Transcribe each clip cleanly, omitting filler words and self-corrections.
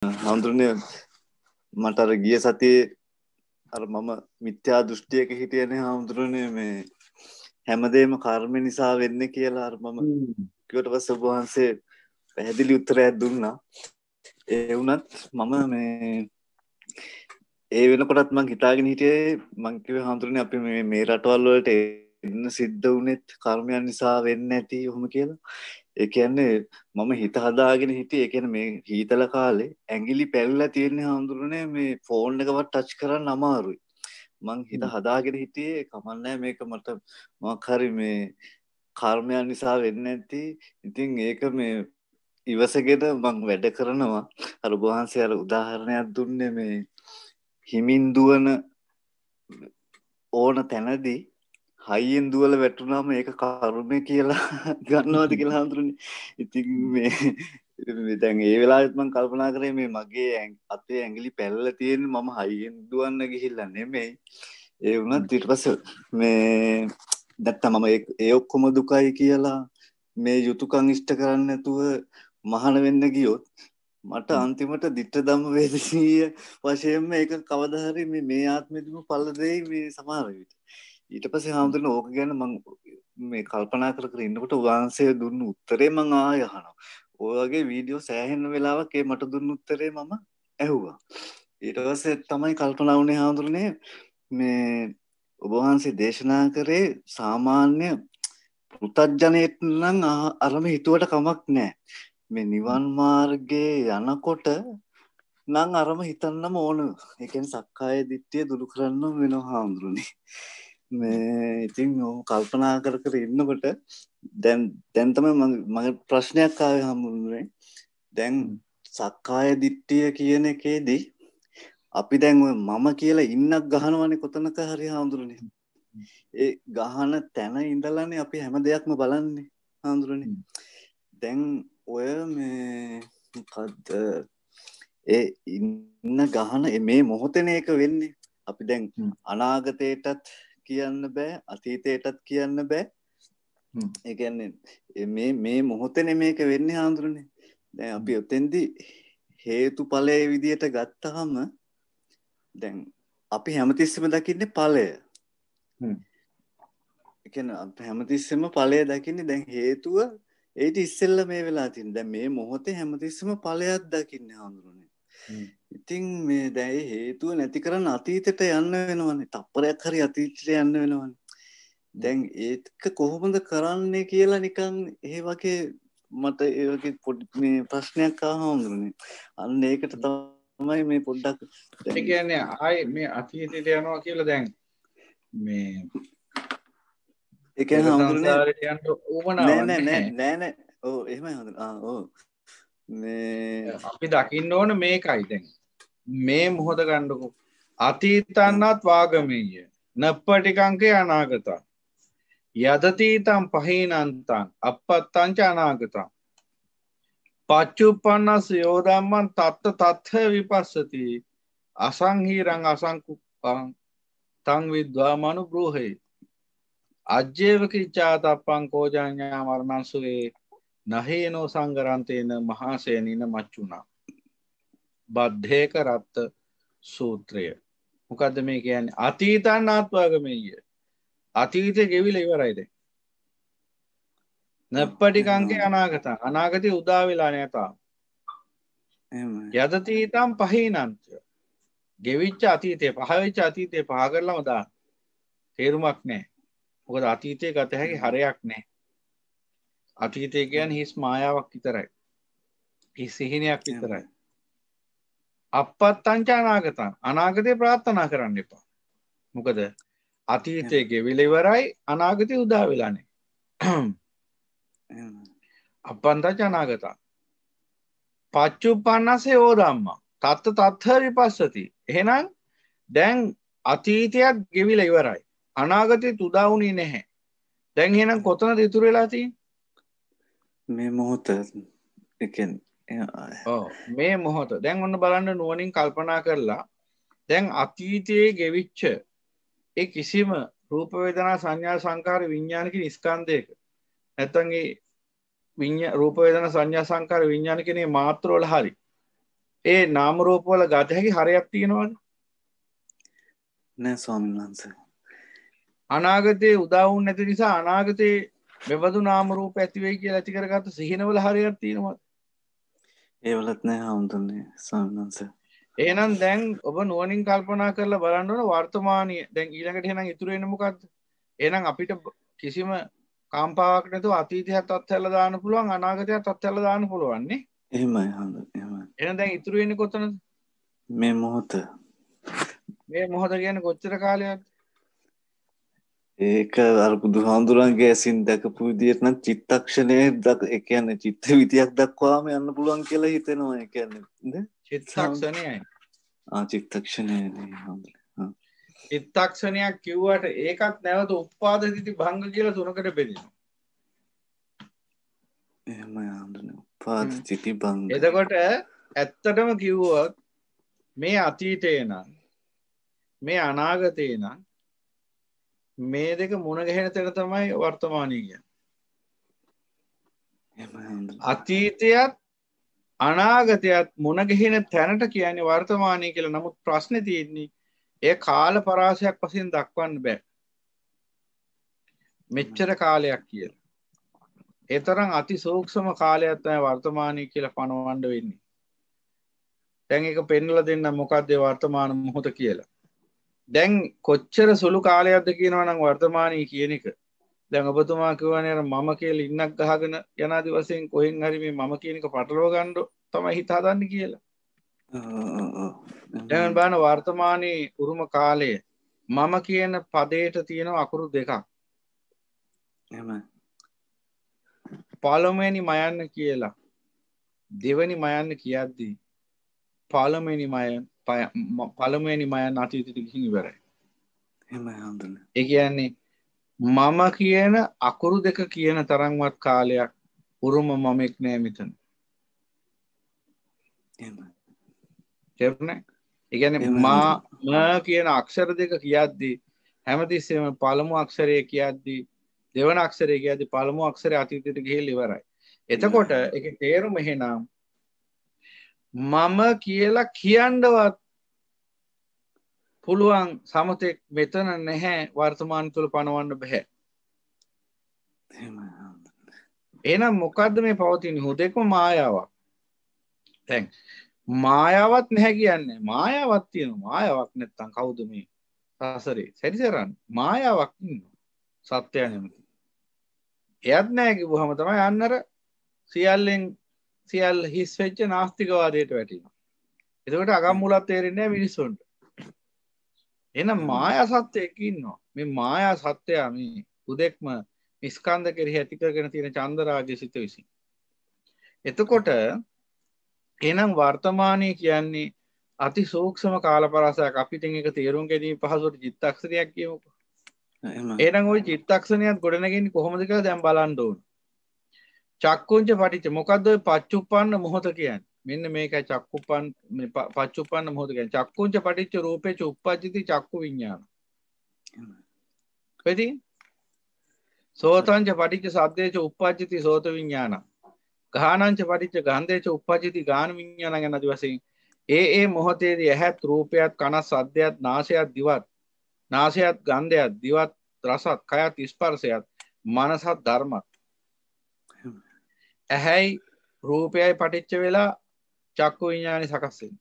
හඳුනේ මට අර ගිය සතියේ අර මම මිත්‍යා දෘෂ්ටියක හිටියනේ හඳුනේ මේ හැමදේම කර්ම නිසා වෙන්නේ කියලා අර මම කිව්වට පස්සේ ඔබ වහන්සේ පැහැදිලි උත්තරයක් දුන්නා. ඒ වුණත් මම මේ ඒ වෙනකොටත් මං හිතාගෙන හිටියේ මං කිව්වේ හඳුනේ අපි මේ රටවල් වලට එන්න සිද්ධ වුණෙත් කර්මයන් නිසා වෙන්නේ නැති ඔහොම කියලා. ඒ කියන්නේ මම හිත හදාගෙන හිටියේ. ඒ කියන්නේ මේ හීතල කාලේ ඇඟිලි පැල්ලලා තියෙන හඳුරන්නේ මේ ෆෝන් එකවත් ටච් කරන්න අමාරුයි. මං හිත හදාගෙන හිටියේ කමන්නේ මේක මට මොකක් හරි මේ කර්මයන් නිසා වෙන්නේ නැති. ඉතින් ඒක මේ ඉවසගෙන මං වැඩ කරනවා. අර වහන්සේ අර උදාහරණයක් දුන්නේ මේ හිමින් දුවන ඕන තැනදී හයියෙන් දුවල වැටුණාම ඒක කර්මය කියලා ගන්නවද කියලා හඳුන්නේ. ඉතින් මේ දැන් ඒ වෙලාවෙත් මම කල්පනා කරේ මේ මගේ අතේ ඇඟිලි පැල්ලලා තියෙන මම හයියෙන් දුවන්න ගිහිල්ලා නෙමෙයි. ඒ වුණත් ඊට පස්සේ මේ නැත්තම් මම ඒ ඔක්කොම දුකයි කියලා මේ යුතුයකම් ඉෂ්ට කරන්නේ නැතුව මහාන වෙන්න ගියොත් මට අන්තිමට දිත්ත ධම්ම වේදසීය වශයෙන්ම ඒක කවදා හරි මේ ආත්මෙදිම පළ දෙයි මේ සමහර විට. ඊට පස්සේ හඳුන ඕක ගැන මම මේ කල්පනා කර කර ඉන්නකොට වහන්සේ දුන්න උත්තරේ මම ආය අහනවා. ඔය වගේ වීඩියෝ සෑහෙන වෙලාවක් ඒ මට දුන්න උත්තරේ මම ඇහුවා. ඊට පස්සේ තමයි කල්පනා වුණේ හඳුනේ මේ ඔබ වහන්සේ දේශනා කරේ සාමාන්‍ය පුතත්ජනෙට නම් අරම හිතුවට කමක් නැහැ. මේ නිවන් මාර්ගයේ යනකොට නම් අරම හිතන්නම ඕන. ඒ කියන්නේ සක්කාය දිට්ඨිය දුරු කරන්න වෙනවා හඳුනේ. මේ ඉතින් මම කල්පනා කර කර ඉන්නකොට දැන් තමයි මගේ ප්‍රශ්නයක් ආවේ හම්බුනේ. දැන් සක්කාය දිට්ඨිය කියන එකේදී අපි දැන් ඔය මම කියලා ඉන්නක් ගහනවනේ කොතනක හරි හඳුරන්නේ. ඒ ගහන තැන ඉඳලානේ අපි හැම දෙයක්ම බලන්නේ හඳුරන්නේ. දැන් ඔය මේ මොකද්ද ඒ ඉන්න ගහන මේ මොහොතේනේ ඒක වෙන්නේ. අපි දැන් අනාගතේටත් කියන්න බෑ අතීතයටත් කියන්න බෑ. ඒ කියන්නේ මේ මොහොතේනේ මේක වෙන්නේ හඳුරන්නේ. දැන් අපි ඔතෙන්දී හේතුඵලයේ විදියට ගත්තාම දැන් අපි හැමතිස්සෙම දකින්නේ ඵලය. ඒ කියන්නේ අපි හැමතිස්සෙම ඵලය දකින්නේ. දැන් හේතුව ඒටි ඉස්සෙල්ලා මේ වෙලා තියෙන. දැන් මේ මොහොතේ හැමතිස්සෙම ඵලයක් දකින්නේ හඳුරන්නේ. ඉතින් මේ දැන් හේතුව නැති කරන්න අතීතයට යන්න වෙනවනේ. තප්පරයක් හරි අතීතයට යන්න වෙනවනේ. දැන් ඒක කොහොමද කරන්නේ කියලා නිකන් ඒ වගේ මට ඒ වගේ පොඩි මේ ප්‍රශ්නයක් ආවමනේ. අන්න ඒකට තමයි මේ පොඩ්ඩක් ඒ කියන්නේ ආයේ මේ අතීතයට යනවා කියලා දැන් මේ ඒ කියන්නේ අතීතයට යන්න ඕමනාවක් නෑ. ඔව් එහෙමයි හඳුනා. ඔව් මේ අපි දකින්න ඕන මේකයි. දැන් මේ මොහොත ගන්නකො අතීතන්නත් වාගමීය නප්පටිකංකේ අනාගතං යදතීතං පහේනන්තං අපත්තං ච අනාගතං පච්චුප්පන්නස යෝධම්මං තත්ත තත්ථ විපස්සති අසංහිරං අසංකුප්පං තං විද්වාමනු බ්‍රෝහේ අජ්ජේව කිච්ඡාතප්පං කෝජඤ්ඤා මරණංසුවේ නහේනෝ සංගරන්තේන මහාසේනින මච්චුණා බද්ධේක රත්ත සූත්‍රය. මොකද්ද මේ කියන්නේ? අතීතනාත්වාගමීය. අතීතේ ගෙවිලා ඉවරයි දැන්. නප්පටිකංකේ අනාගතං. අනාගතේ උදා වෙලා නැතා. එහෙමයි. යදතීතං පහේනන්ත. ගෙවිච්ච අතීතේ පහ වෙච්ච අතීතේ පහ කරලම දාන්න. තේරුමක් නැහැ. මොකද අතීතේ ගත හැකි හරයක් නැහැ. අතීතය කියන්නේ හිස් මායාවක් විතරයි. හිස් සිහිනයක් විතරයි. අපත්තං ච අනාගතං. අනාගතේ ප්‍රාර්ථනා කරන්න එපා. මොකද අතීතයේ ගෙවිලා ඉවරයි. අනාගතේ උදා වෙලා නැහැ. අපත්තං ච අනාගතං. පච්චුප්පන්නසයෝ ධම්මං තත්ත තත්ථ විපස්සති. එහෙනම් දැන් අතීතයක් ගෙවිලා ඉවරයි. අනාගතෙත් උදා වුණේ නැහැ. දැන් එහෙනම් කොතනද ඉතුරු වෙලා තියෙන්නේ? මේ මොහොත. ඒ කියන්නේ ඔව් මේ මොහොත. දැන් ඔන්න බලන්න නුවණින් කල්පනා කරලා දැන් අතීතයේ ගෙවිච්ච ඒ කිසිම රූප වේදනා සංඥා සංකාර විඥාන කියන ස්කන්ධයක නැත්තම් ඒ රූප වේදනා සංඥා සංකාර විඥාන කියන මේ මාත්‍ර වල හරි ඒ නාම රූප වල ගත හැකි හරයක් තියෙනවද? නෑ ස්වාමීන් වහන්සේ. අනාගතේ උදා වුනේ නැති නිසා අනාගතේ මෙවදු නාම රූප ඇති වෙයි කියලා ඇති කරගත්ත සිහිනවල හරයක් තියෙනවද? ඒ වලත් නෑ හඳුන්නේ ස්වාමීන් වහන්සේ. එහෙනම් දැන් ඔබ නුවණින් කල්පනා කරලා බලන්න ඕන වර්තමානීය දැන් ඊළඟට එහෙනම් ඉතුරු වෙන්නේ මොකද්ද? එහෙනම් අපිට කිසිම කාම්පාවක් නැතුව අතීතයත් අත්හැරලා දාන්න පුළුවන් අනාගතයත් අත්හැරලා දාන්න පුළුවන් නේ. එහෙමයි හඳුන්නේ. එහෙනම් දැන් ඉතුරු වෙන්නේ කොතනද? මේ මොහොත. මේ මොහොත කියන්නේ කොච්චර කාලයක්ද? ඒක අර බුදුහාමුදුරන්ගේ ඇසින් දැකපු විදියට නම් චිත්තක්ෂණයේ ඒ කියන්නේ චිත්ත විදියක් දක්වාම යන්න පුළුවන් කියලා හිතෙනවා. ඒ කියන්නේ නේද? චිත්තක්ෂණයයි. ආ චිත්තක්ෂණයයි හඳුන්නේ. හා. චිත්තක්ෂණයක් කිව්වට ඒකත් නැවත උප්පාද දිටි භංග කියලා තුනකට බෙදෙනවා. එහෙමයි හඳුන්නේ. උප්පාද දිටි භංග. එතකොට ඇත්තටම කිව්වොත් මේ අතීතේ නම් මේ අනාගතේ නම් මේ දෙක මුණ ගැහෙන තැන තමයි වර්තමානීය කියන්නේ. අතීතයත් අනාගතයත් මුණ ගැහෙන තැනට කියන්නේ වර්තමානීය කියලා. නමුත් ප්‍රශ්නේ තියෙන්නේ ඒ කාල පරාසයක් වශයෙන් දක්වන්න බෑ. මෙච්චර කාලයක් කියලා. ඒ තරම් අති සූක්ෂම කාලයක් තමයි වර්තමානීය කියලා පනවන්න වෙන්නේ. දැන් ඒක පෙන්නලා දෙන්න මොකද්ද වර්තමාන මොහොත කියලා. දැන් කොච්චර සුළු කාලයක්ද කියනවනම් වර්තමානීය කියන එක. දැන් ඔබතුමා කියවනේ අර මම කියලා ඉන්නක් ගහගෙන යන ආදි වශයෙන් කොහෙන් හරි මේ මම කියන එක පටලව ගන්න තමයි හිත හදන්නේ කියලා. දැන් බලන වර්තමානීය උරුම කාලය මම කියන පදයට තියෙන අකුරු දෙකක්. එහෙමයි. පළමුවෙනි මයන්න කියලා දෙවෙනි මයන්න කියද්දී පළමුවෙනි මයන් අතීතයට ගිහින් ඉවරයි. එහෙමයි හඳුන්නේ. ඒ කියන්නේ මම කියන අකුරු දෙක කියන තරම්වත් කාලයක් උරුම මමෙක් නෑ මෙතන. එහෙමයි. තේරුණා? ඒ කියන්නේ මා කියන අක්ෂර දෙක කියද්දී හැමතිස්සෙම පළමු අක්ෂරය කියද්දී දෙවන අක්ෂරය කියද්දී පළමු අක්ෂරය අතීතයට ගිහින් ඉවරයි. එතකොට ඒකේ තේරුම එහෙනම් මම කියලා කියන්නවත් පුළුවන් සමතෙක් මෙතන නැහැ වර්තමාන තුල පනවන්න බෑ. එහෙනම් මොකද්ද මේ පවතින හොදෙකම මායාවක්. දැන් මායාවක් නැහැ කියන්නේ මායාවක් තියෙනවා. මායාවක් නැත්තම් කවුද මේ සසරේ සැරිසරන්නේ? මායාවක් ඉන්නවා. සත්‍යය නෙමෙයි. එයත් නැහැ කිව්වහම තමයි අන්නර සියල්ලෙන් සියල්ල හිස් වෙච්ච නාස්තිකවාදයට වැටෙනවා. එතකොට අගම්මුලක් තේරෙන්නේ නැහැ මිනිස්සුන්ට. එහෙනම් මායා සත්‍යයක් ඉන්නවා. මේ මායා සත්‍යය මේ උදෙක්ම ස්කන්ධ කෙරෙහි ඇති කරගෙන තියෙන චන්දරාගය සිත විසින්. එතකොට එහෙනම් වර්තමානයේ කියන්නේ අති සූක්ෂම කාලපරාසයක්. අපිට ඒක තේරුම් ගැනීම පහසුට චිත්තක්ෂණයක් කියමුකෝ. එහෙනම් ওই චිත්තක්ෂණයත් ගොඩනගන්නේ කොහොමද කියලා දැන් බලන්න ඕන. චක්කුංච පටිච්ච මොකද්ද ඔය පච්චුප්පන්න මොහොත කියන්නේ? මෙන්න මේකයි චක්කුප්පන්න මේ පච්චුප්පන්න මොහොත කියන්නේ. චක්කුංච පටිච්ච රූපේ චුප්පජ්ජති චක්කු විඥාන. එපෙදි සෝතංච පටිච්ච සද්දේච උප්පජ්ජති සෝත විඥාන. ගානංච පටිච්ච ගන්ධේච උප්පජ්ජති ගාන විඥාන යන ආදී වශයෙන් ඒ මොහොතේදී ඇහත් රූපයත් කනත් සද්දයත් නාසයත් දිවත් නාසයත් ගන්ධයත් දිවත් රසත් කයත් ස්පර්ශයත් මනසත් ධර්මත්. ඇහැයි රූපයයි පටිච්ච වෙලා චක්කු විඥානය සකස් වෙනවා.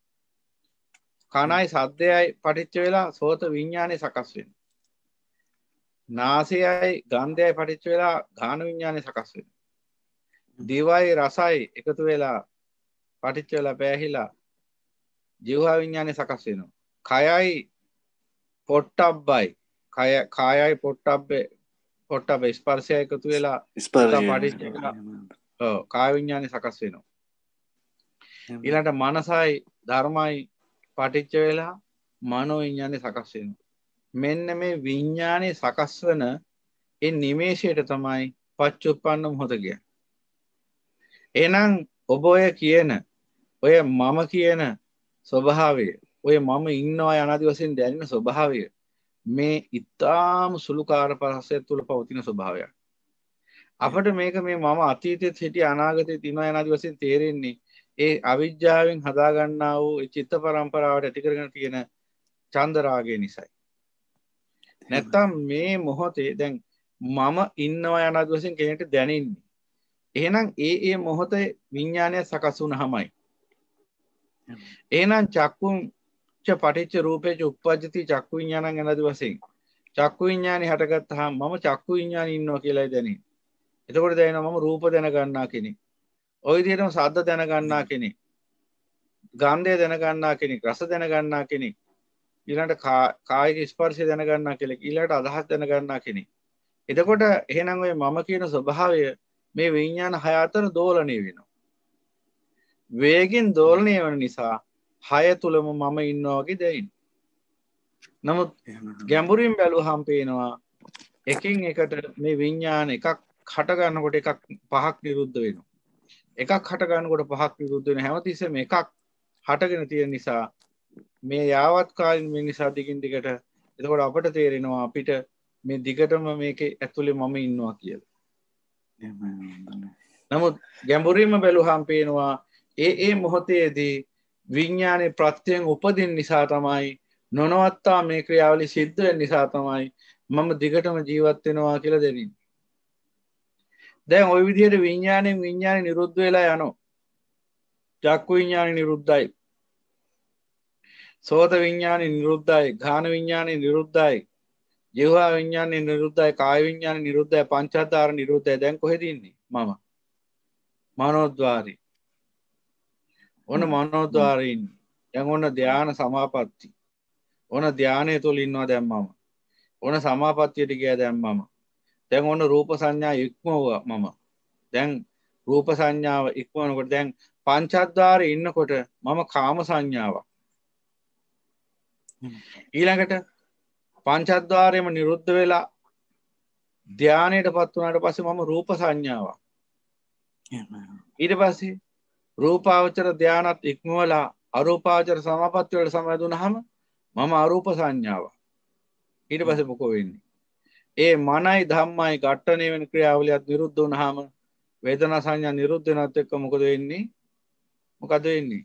කනයි සද්දයයි පටිච්ච වෙලා සෝත විඥානය සකස් වෙනවා. නාසයයි ගන්ධයයි පටිච්ච වෙලා ඝාන විඥානය සකස් වෙනවා. දිවයි රසයි එකතු වෙලා පටිච්ච වෙලා පෑහිලා ජීවහා විඥානය සකස් වෙනවා. කයයි පොට්ටබ්බයි කයයි පොට්ටබ්බ ස්පර්ශය එකතු වෙලා ස්පර්ශය පටිච්ච වෙලා කාය විඥානය සකස් වෙනවා. ඊළඟට මනසයි ධර්මයි පටිච්ච වෙලා මනෝ විඥානය සකස් වෙනවා. මෙන්න මේ විඥානේ සකස් වෙන ඒ නිමේෂයට තමයි පච්චුප්පන්න මොහොත කියන්නේ. එහෙනම් ඔබ ඔය කියන ඔය මම කියන ස්වභාවය ඔය මම ඉන්නවා යන ආදී වශයෙන් දැනෙන ස්වභාවය මේ ඊටාම සුළු කාර්යපරහසය තුල පවතින ස්වභාවයක්. අපිට මේක මේ මම අතීතයේ සිටි අනාගතයේ තිනා යන ආදී වශයෙන් තේරෙන්නේ ඒ අවිජ්ජාවෙන් හදා ගන්නා වූ ඒ චිත්ත පරම්පරාවට ඇති කරගෙන තියෙන චන්ද රාගය නිසායි. නැත්තම් මේ මොහොතේ දැන් මම ඉන්නවා යන අදහසින් කෙනෙක්ට දැනෙන්නේ. එහෙනම් ඒ මොහොතේ විඥානය සකස් වුණාමයි. එහෙනම් චක්කුංච පටිච්ච රූපේච උප්පජ්ජති චක්කු විඥානං යන අදහසින් චක්කු විඥානය හටගත්තාම මම චක්කු විඥානයේ ඉන්නවා කියලායි දැනෙන්නේ. එතකොට දැනෙනවා මම රූප දැන ගන්නා කෙනෙක්. ඔය විදිහටම ශබ්ද දැන ගන්නා කෙනෙක්, ගන්ධය දැන ගන්නා කෙනෙක්, රස දැන ගන්නා කෙනෙක්, ඊළඟට කායික ස්පර්ශය දැන ගන්නා කෙනෙක්, ඊළඟට අදහස් දැන ගන්නා කෙනෙක්. එතකොට එහෙනම් ඔය මම කියන ස්වභාවය මේ විඥාන හය අතර දෝලණය වෙනවා. වේගෙන් දෝලණය වෙන නිසා හය තුලම මම ඉන්නවා වගේ දැනෙනවා. නමුත් ගැඹුරින් බැලුවහම පේනවා එකින් එකට මේ විඥාන එකක් හට ගන්නකොට එකක් පහක් නිරුද්ධ වෙනවා. එකක් හට ගන්නකොට පහක් නිරුද්ධ වෙන හැමතිස්සෙම එකක් හටගෙන තියෙන නිසා මේ යාවත් කාලින් මේ නිසා දිගින් දිගට එතකොට අපට තේරෙනවා අපිට මේ දිගටම මේකේ ඇතුලේ මම ඉන්නවා කියලා. නමුත් ගැඹුරින්ම බැලුවහම පේනවා ඒ මොහොතේදී විඥානේ ප්‍රත්‍යයෙන් උපදින නිසා තමයි නොනවත්තා මේ ක්‍රියාවලිය සිද්ධ වෙන නිසා තමයි මම දිගටම ජීවත් වෙනවා කියලා දැනෙන්නේ. දැන් ওই විදිහට විඥාණයෙන් විඥාණය නිරුද්ධ වෙලා යනවා. චක්කු විඥාණය නිරුද්ධයි. සෝත විඥාණය නිරුද්ධයි. ඝාන විඥාණය නිරුද්ධයි. ජීවා විඥාණය නිරුද්ධයි. කාය විඥාණය නිරුද්ධයි. පංචාදාර නිරුද්ධයි. දැන් කොහෙද ඉන්නේ? මම. මනෝද්වාරේ. ඔන්න මනෝද්වාරේ ඉන්නේ. දැන් ඔන්න ධානා සමාපatti. ඕන ධානය තුළ ඉන්නවා දැන් මම. ඕන සමාපත්තියට ගියා දැන් මම. දැන් ඕන රූප සංඥා ඉක්මවුවා මම. දැන් රූප සංඥාව ඉක්මවනකොට දැන් පංචද්වාරේ ඉන්නකොට මම කාම සංඥාවක්. ඊළඟට පංචද්වාරයම නිරුද්ධ වෙලා ධානයටපත් වුණාට පස්සේ මම රූප සංඥාවක්. ඊට පස්සේ රූපාවචර ධානත් ඉක්මවලා අරූපාවචර සමාපත්තිය වලට සමවැදුනහම මම අරූප සංඥාව. ඊට පස්සේ මොකෝ වෙන්නේ? ඒ මනයි ධම්මයි ඝට්ටණය වෙන ක්‍රියාවලියත් නිරුද්ධ වුණාම වේදනා සංඥා නිරුද්ධ වෙනත් එක්ක මොකද වෙන්නේ? මොකද වෙන්නේ?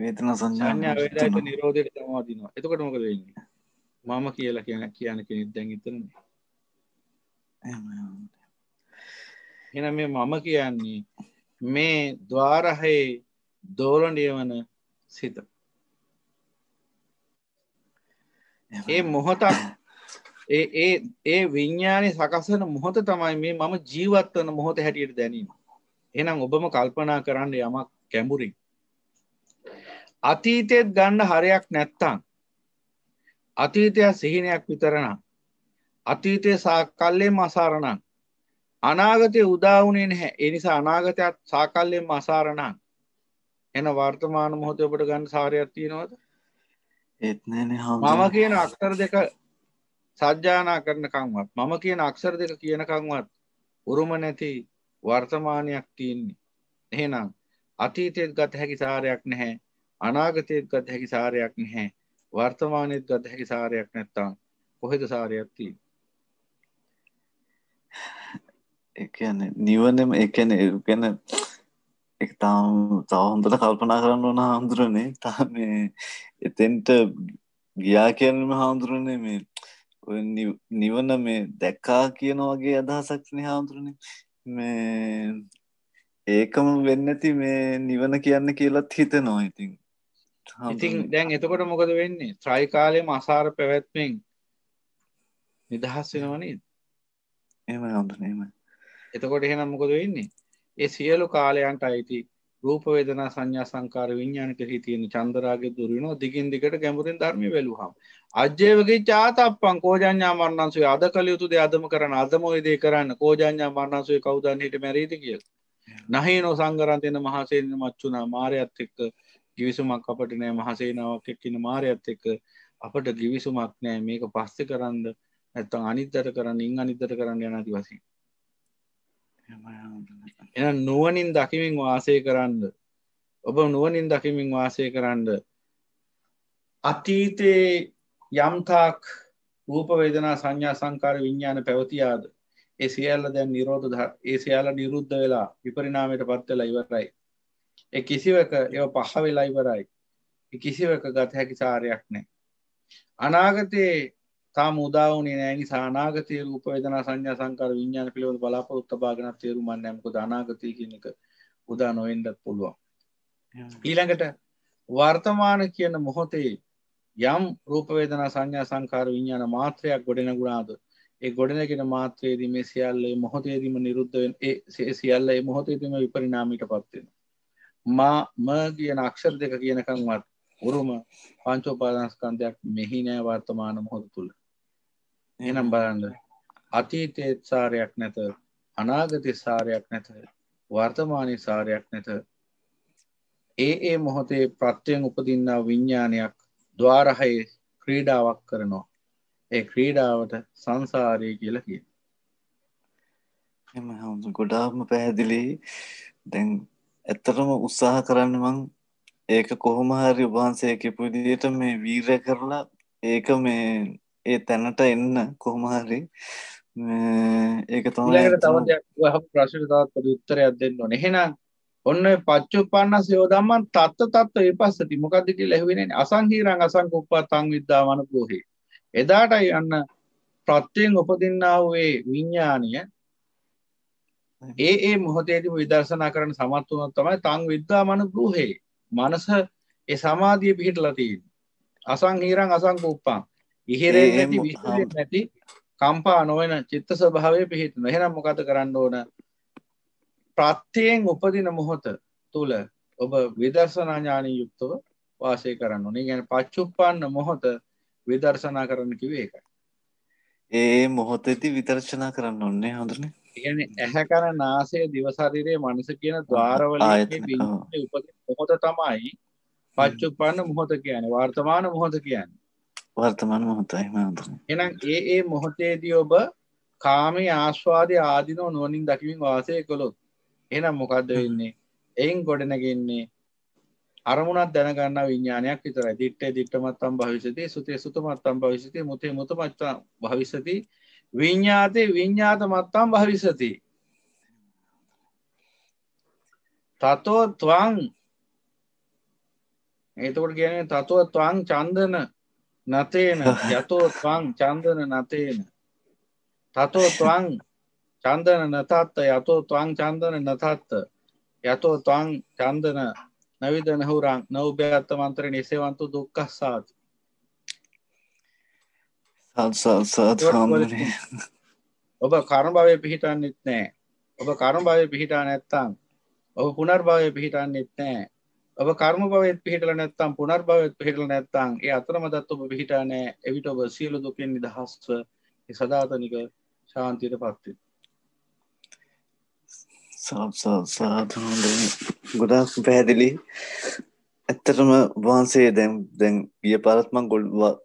වේදනා සංඥා වේදයට නිරෝධයට සමාදිනවා. එතකොට මොකද වෙන්නේ? මම කියලා කියන කෙනෙක් දැන් ඉතනනේ. එහෙනම් මේ මම කියන්නේ මේ ద్వාරහේ දෝලණය වෙන සිත. ඒ මොහොත ඒ විඥානේ සකස් වෙන මොහොත තමයි මේ මම ජීවත් වෙන මොහොත හැටියට දැනීම. එහෙනම් ඔබම කල්පනා කරන්න යමක් ගැඹුරින්. අතීතෙත් ගන්න හරයක් නැත්තම් අතීතය සිහිනයක් විතරනම් අතීතයේ සාකල්යෙම අසාරණං අනාගතේ උදා වුණේ නැහැ. ඒ නිසා අනාගතයත් සාකල්යෙම අසාරණං. එන වර්තමාන මොහොතේ ඔබට ගන්න සාරයක් තියනවද? මම කියන අක්ෂර දෙක සජ්ජානා කරනකම්වත් මම කියන අක්ෂර දෙක කියනකම්වත් උරුම නැති වර්තමානයක් තියෙන්නේ. එහෙනම් අතීතයේත් ගත හැකි සාරයක් නැහැ, අනාගතයේත් ගත හැකි සාරයක් නැහැ, වර්තමානයේත් ගත හැකි සාරයක් නැත්තම් කොහෙද සාරයක් තියෙන්නේ? ඒ කියන්නේ නිවනම ඒ කියන්නේ එක තව හොඳට කල්පනා කරන්න ඕන හඳුරන්නේ. තා මේ එතෙන්ට ගියා කියනම හඳුරන්නේ මේ ඔය නිවන මේ දැක්කා කියන වගේ අදහසක් නේ හඳුරන්නේ. මේ ඒකම වෙන්නේ නැති මේ නිවන කියන්නේ කියලාත් හිතනවා ඉතින්. ඉතින් දැන් එතකොට මොකද වෙන්නේ? ත්‍රායි කාලයේම අසාර පැවැත්මෙන් නිදහස් වෙනව නේද? එහෙමයි හඳුරන්නේ එහෙමයි. එතකොට එහෙනම් මොකද වෙන්නේ? ඒ සියලු කාලයන්ට අයිති රූප වේදනා සංඥා සංකාර විඥාන කෙරෙහි තියෙන චන්දරාගය දුර වෙනවා. දිගින් දිගට ගැඹුරින් ධර්මයේ වැළුවාම අජ්ජේවගේ චාතප්පං කෝජඤ්ඤා මරණංසුයි. අද කල යුතු දේ අදම කරන, අදම ඔය දේ කරන්න. කෝජඤ්ඤා මරණංසුයි කවුදන් හිට මැරෙයිද කියලා. නහේනෝ සංගරන්තේන මහසේන මච්චුනා. මාරයත් එක්ක කිවිසුමක් අපිට නෑ. මහසේනාවක් එක්ක ඉන්න මාරයත් එක්ක අපිට කිවිසුමක් නෑ. මේක පස්සේ කරන්ද නැත්තම් අනිද්දට කරන්න, ඉන් අනිද්දට කරන්න යන අදිවාසී. එහෙනම් නුවණින් දකිමින් වාසය කරන්න. ඔබ නුවණින් දකිමින් වාසය කරන්න. අතීතේ යම්තාක් රූප වේදනා සංඥා සංකාර විඥාන පැවතියාද ඒ සියල්ල දැන් නිරෝධ ඒ සියල්ල නිරුද්ධ වෙලා විපරිණාමයටපත් වෙලා ඉවරයි. කිසිවක ඒව පහවෙලා ඉවරයි. කිසිවක ගත හැකි සාරයක් නැහැ. අනාගතේ තාම උදා වුණේ නැහැ නිසා අනාගතයේ රූප වේදනා සංඥා සංකාර විඥාන පිළිබඳ බලාපොරොත්තු බාගෙන තේරුම් ගන්න නැහැ. මොකද අනාගතය කියන එක උදා නොවෙන්නත් පුළුවන්. ඊළඟට වර්තමාන කියන මොහොතේ යම් රූප වේදනා සංඥා සංකාර විඥාන මාත්‍රයක් ගොඩනගුණාද ඒ ගොඩනගෙන මාත්‍රයේදී මේ සියල්ල මේ මොහොතේදීම නිරුද්ධ වෙන ඒ සියල්ල මේ මොහොතේදීම විපරිණාමයටපත් වෙනවා ම කියන අක්ෂර දෙක කියනකම්වත් උරුම පංච උපාදානස්කන්ධයක් මෙහි නැ වර්තමාන මොහොත තුල එහෙනම් බලන්න අතීතයේ සාරයක් නැත අනාගතයේ සාරයක් නැත වර්තමානයේ සාරයක් නැත ඒ මොහොතේ ප්‍රත්‍යයෙන් උපදිනා විඥානයක් द्वारहये क्रीडावक करनो ए क्रीडावट संसारी කියලා කියනවා එම හඳුන් ගොඩාක්ම පැහැදිලි දැන් ඇත්තටම උත්සාහ කරන්නේ මං ඒක කොහොම හරි වහන්සේ කියපු විදිහට මේ වීරය කරලා ඒක මේ ඒ තැනට එන්න කොහොම හරි ඒක තමයි ඊළඟට තව දෙයක් අහපු ප්‍රශ්නෙට තවත් පොඩි උත්තරයක් දෙන්න ඕනේ එහෙනම් ඔන්න පච්චුප්පන්නස යොදම්මන් තත්ත තත්ත විපස්සති මොකද්ද කියලා ඇහුවේ අසංහීරං අසංකුප්පතං විද්ධාමන පොහේ එදාටයි අන්න ප්‍රත්‍යයෙන් උපදින්නා වූ ඒ විඥානීය ඒ මොහොතේදී විදර්ශනා කරන සමත් වුණා තමයි තං විද්ධාමන පොහේ මනස ඒ සමාධිය පිහිටලා තියෙන්නේ අසංහීරං අසංකුප්පං ඉහෙරේ නැති විශ්ලේ නැති කම්පා නොවන චිත්ත ස්වභාවය පිහිටන එහෙනම් මොකද කරන්න ඕන ප්‍රත්‍යයෙන් උපදින මොහොත තුල ඔබ විදර්ශනා ඥානිය යුක්තව වාසය කරන්න ඕනේ. ඒ කියන්නේ පච්චුප්පන්න මොහොත විදර්ශනා කරන්න කිව්වේ ඒකයි. ඒ මොහොතේදී විදර්ශනා කරන්න ඕනේ හඳුනේ. ඒ කියන්නේ ඇහැ කන නාසය දිව ශරීරයේ මනස කියන ద్వාරවලදී විඤ්ඤාණය උපදින මොහොත තමයි පච්චුප්පන්න මොහොත කියන්නේ. වර්තමාන මොහොත කියන්නේ. වර්තමාන මොහොතයි හඳුනේ. එහෙනම් ඒ මොහොතේදී ඔබ කාමයේ ආස්වාදයේ ආදීනෝ නොනින් දකින්න වාසය කළොත් එහෙනම් මොකද්ද වෙන්නේ? එයින් ගොඩ නැගෙන්නේ අරමුණක් දැනගන්න විඥානයක් විතරයි. දිත්තේ දිත්තමත්තම් භවිෂති, සුතේ සුතමත්තම් භවිෂති, මුතේ මුතමත්තම් භවිෂති, විඥාතේ විඥාතමත්තම් භවිෂති. තතෝ ත්වං එතකොට කියන්නේ තතෝ ත්වං චන්දන නතේන, යතෝ ත්වං චන්දන නතේන. තතෝ ත්වං චන්දන නතත්ත යතෝ ත්වං චන්දන නතත්ත යතෝ ත්වං චන්දන නවිදන හුරං නෝභ්‍යත්ත මන්ත්‍රේ නිසෙවන්තු දුක්ඛසාත සාත ඔබ කර්ම භවයේ පිහිටන්නෙත් නැහැ ඔබ කර්ම භවයේ පිහිටා නැත්නම් ඔබ පුනර්භවයේ පිහිටන්නෙත් නැහැ ඔබ කර්ම භවයේ පිහිටලා නැත්නම් පුනර්භවයේ පිහිටලා නැත්නම් ඒ අතරමැදත් ඔබ පිහිටා නැහැ එවිට ඔබ සියලු දුකෙන් නිදහස්ව ඒ සදාතනික ශාන්තියටපත් වෙනවා සාදු ගොඩාක් පැහැදිලි ඇත්තටම වහන්සේ දැන් ගිය පාරත් මම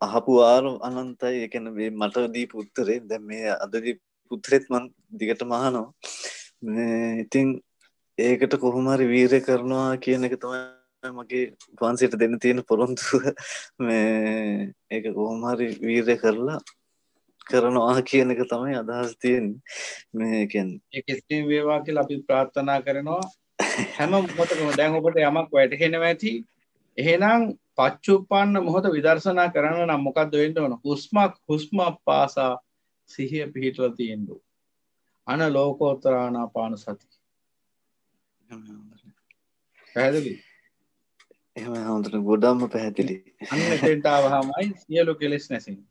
අහපු ආර අනන්තයි ඒ කියන්නේ මේ මට දීපු උත්තරේ දැන් මේ අද දීපු උත්තරෙත් මම දිගටම අහනවා මේ ඉතින් ඒකට කොහොම හරි වීරය කරනවා කියන එක තමයි මගේ වහන්සේට දෙන්න තියෙන පොරොන්දුව මේ ඒක කොහොම හරි වීරය කරලා කරනවා කියන එක තමයි අදහස් තියෙන්නේ මේ කියන්නේ ඒ කිසිම වේවා කියලා අපි ප්‍රාර්ථනා කරනවා හැම මොහොතකම දැන් ඔබට යමක් වැටහෙනවා ඇති එහෙනම් පච්චුප්පන්න මොහොත විදර්ශනා කරන්න නම් මොකද්ද වෙන්න ඕන හුස්මක් පාසා සිහිය පිහිටලා තියෙන්න ඕන අන ලෝකෝත්තර ආනාපාන සති පැහැදිලි එහෙම හඳුන ගොඩක්ම පැහැදිලි අන්න දෙන්ට ආවමයි සියලු කෙලෙස් නැසෙන්නේ